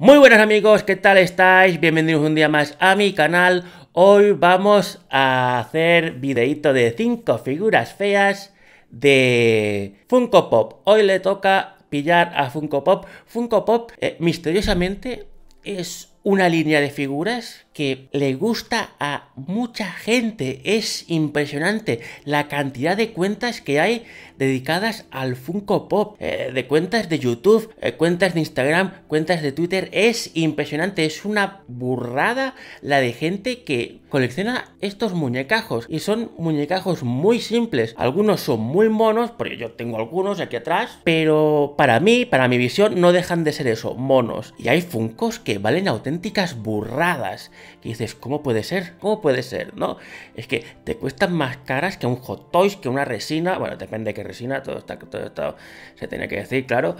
Muy buenas amigos, ¿qué tal estáis? Bienvenidos un día más a mi canal. Hoy vamos a hacer videíto de 5 figuras feas de Funko Pop. Hoy le toca pillar a Funko Pop. Funko Pop, misteriosamente, es una línea de figuras que le gusta a mucha gente. Es impresionante la cantidad de cuentas que hay dedicadas al Funko Pop, de cuentas de YouTube, cuentas de Instagram, cuentas de Twitter. Es impresionante, es una burrada la de gente que colecciona estos muñecajos, y son muñecajos muy simples. Algunos son muy monos, porque yo tengo algunos aquí atrás, pero para mí, para mi visión, no dejan de ser eso, monos. Y hay Funkos que valen auténticas burradas, que dices, ¿cómo puede ser? ¿Cómo puede ser? ¿No? Es que te cuestan más caras que un Hot Toys, que una resina. Bueno, depende de qué resina, todo está, se tiene que decir, claro.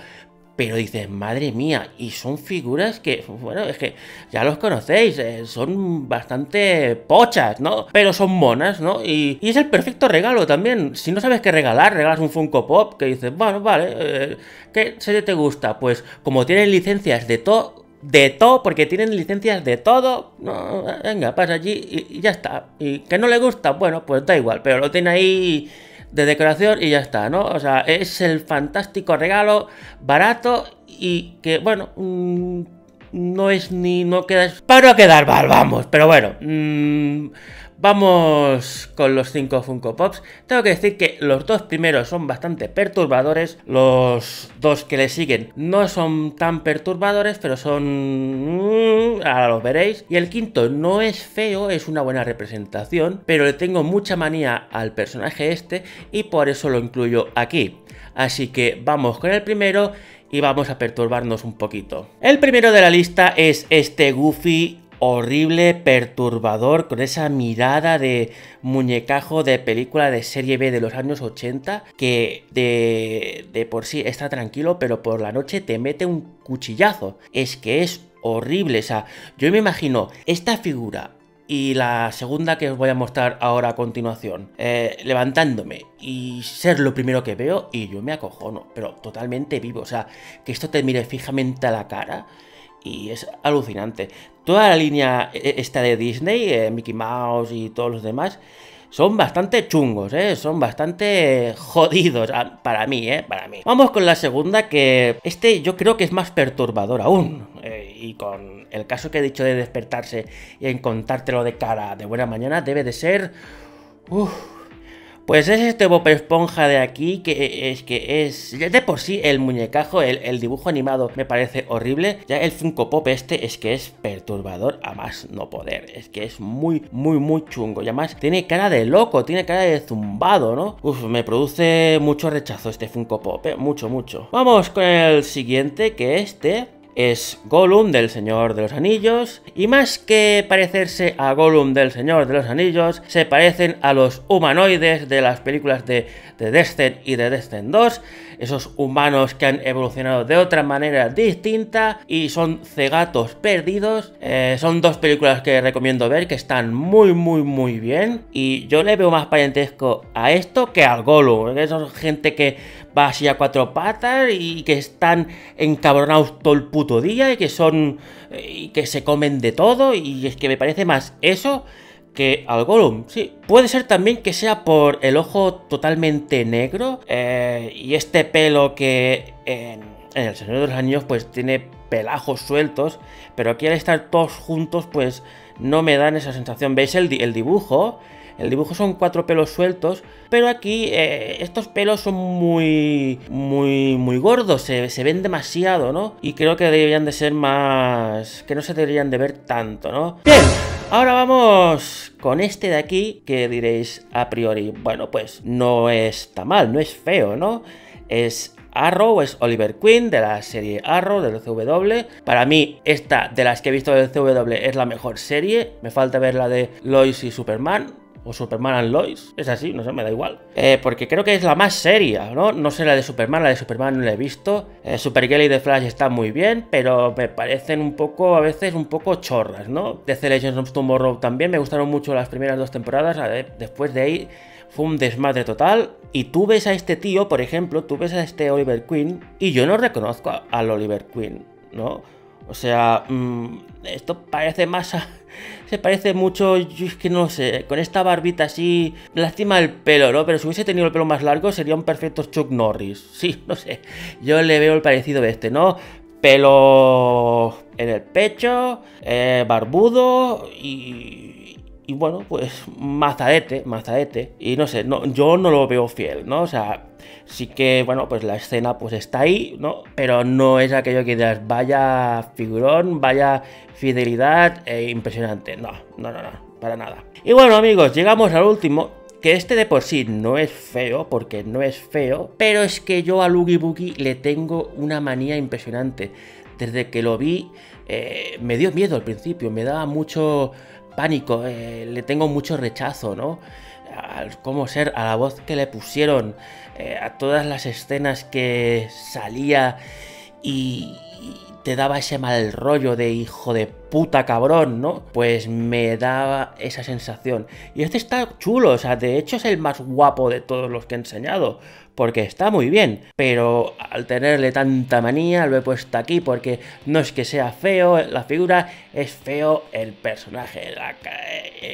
Pero dices, madre mía, y son figuras que, bueno, es que ya los conocéis, son bastante pochas, ¿no? Pero son monas, ¿no? Y es el perfecto regalo también. Si no sabes qué regalar, regalas un Funko Pop, que dices, bueno, vale, ¿qué serie te gusta? Pues como tienen licencias de todo, porque tienen licencias de todo, no, venga, pasa allí y ya está. Y que no le gusta, bueno, pues da igual, pero lo tiene ahí de decoración y ya está, ¿no? O sea, es el fantástico regalo barato y que, bueno, no es ni... no quedas... para no quedar mal, vamos, pero bueno... Vamos con los 5 Funko Pops. Tengo que decir que los dos primeros son bastante perturbadores. Los dos que le siguen no son tan perturbadores, pero son... ahora los veréis. Y el quinto no es feo, es una buena representación, pero le tengo mucha manía al personaje este y por eso lo incluyo aquí. Así que vamos con el primero y vamos a perturbarnos un poquito. El primero de la lista es este Goofy horrible, perturbador, con esa mirada de muñecajo de película de serie B de los años 80, que de por sí está tranquilo, pero por la noche te mete un cuchillazo. Es que es horrible. O sea, yo me imagino esta figura y la segunda que os voy a mostrar ahora a continuación, levantándome y ser lo primero que veo, y yo me acojono, pero totalmente vivo. O sea, que esto te mire fijamente a la cara, y es alucinante. Toda la línea esta de Disney, Mickey Mouse y todos los demás, son bastante chungos, son bastante jodidos para mí, Vamos con la segunda, que este yo creo que es más perturbador aún. Y con el caso que he dicho de despertarse y encontrártelo de cara de buena mañana, debe de ser... Uf. Pues es este Bob Esponja de aquí, que es de por sí el muñecajo, el dibujo animado me parece horrible. Ya el Funko Pop este es que es perturbador a más no poder. Es que es muy chungo. Y además tiene cara de loco, tiene cara de zumbado, ¿no? Uf, me produce mucho rechazo este Funko Pop, mucho. Vamos con el siguiente, que este es Gollum del Señor de los Anillos, y más que parecerse a Gollum del Señor de los Anillos, se parecen a los humanoides de las películas de The Descent y The Descent 2, esos humanos que han evolucionado de otra manera distinta y son cegatos perdidos. Son dos películas que recomiendo ver, que están muy bien, y yo le veo más parentesco a esto que al Gollum, que son gente que va así a cuatro patas y que están encabronados todo el puto día y que son... y que se comen de todo, y es que me parece más eso que al Gollum, sí. Puede ser también que sea por el ojo totalmente negro, y este pelo que en el Señor de los Anillos pues tiene pelajos sueltos, pero aquí al estar todos juntos pues no me dan esa sensación. ¿Veis el dibujo? El dibujo son 4 pelos sueltos, pero aquí estos pelos son muy gordos, se ven demasiado, ¿no? Y creo que deberían de ser más... que no se deberían de ver tanto, ¿no? ¡Bien! Ahora vamos con este de aquí, que diréis a priori, bueno, pues no está mal, no es feo, ¿no? Es... Arrow, es Oliver Queen de la serie Arrow, del CW. Para mí, esta de las que he visto del CW es la mejor serie. Me falta ver la de Lois y Superman, o Superman and Lois, es así, no sé, me da igual. Porque creo que es la más seria, ¿no? No sé la de Superman no la he visto. Supergirl y The Flash están muy bien, pero me parecen un poco, a veces, un poco chorras, ¿no? DC Legends of Tomorrow también, me gustaron mucho las primeras 2 temporadas, después de ahí fue un desmadre total. Y tú ves a este tío, por ejemplo, tú ves a este Oliver Queen, y yo no reconozco al Oliver Queen, ¿no? O sea, esto parece más a... Se parece mucho, yo es que no sé, con esta barbita así, lástima el pelo, ¿no? Pero si hubiese tenido el pelo más largo sería un perfecto Chuck Norris, sí, no sé, yo le veo el parecido de este, ¿no? Pelo en el pecho, barbudo y bueno, pues mazadete, y no sé, no, yo no lo veo fiel, ¿no? O sea, sí que, bueno, pues la escena pues está ahí, ¿no? Pero no es aquello que dirás, vaya figurón, vaya fidelidad, impresionante. No, para nada. Y bueno, amigos, llegamos al último, que este de por sí no es feo, porque no es feo, pero es que yo a Lugibugi le tengo una manía impresionante. Desde que lo vi, me dio miedo al principio, me daba mucho pánico, le tengo mucho rechazo, ¿no? Al cómo ser, a la voz que le pusieron, a todas las escenas que salía y te daba ese mal rollo de hijo de puta cabrón, ¿no? Pues me daba esa sensación. Y este está chulo, o sea, de hecho es el más guapo de todos los que he enseñado, porque está muy bien, pero al tenerle tanta manía lo he puesto aquí, porque no es que sea feo la figura, es feo el personaje,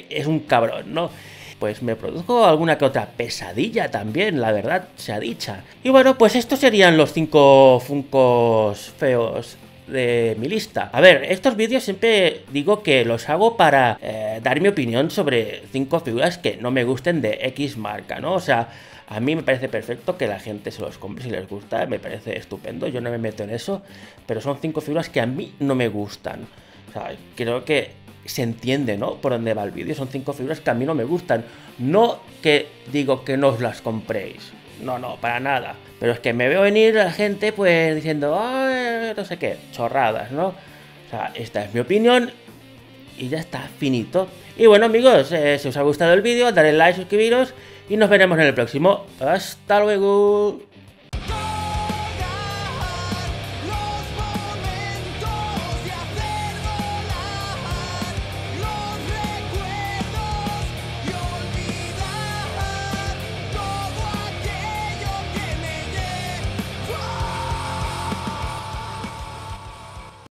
es un cabrón, ¿no? Pues me produjo alguna que otra pesadilla también, la verdad sea dicha. Y bueno, pues estos serían los 5 Funkos feos de mi lista. A ver, estos vídeos siempre digo que los hago para dar mi opinión sobre 5 figuras que no me gusten de X marca, ¿no? O sea, a mí me parece perfecto que la gente se los compre si les gusta, me parece estupendo, yo no me meto en eso, pero son 5 figuras que a mí no me gustan. O sea, creo que se entiende, ¿no? Por dónde va el vídeo. Son 5 figuras que a mí no me gustan. No que digo que no os las compréis. No, para nada. Pero es que me veo venir la gente pues diciendo, no sé qué, chorradas, ¿no? O sea, esta es mi opinión y ya está, finito. Y bueno, amigos, si os ha gustado el vídeo, dadle like, suscribiros y nos veremos en el próximo. ¡Hasta luego!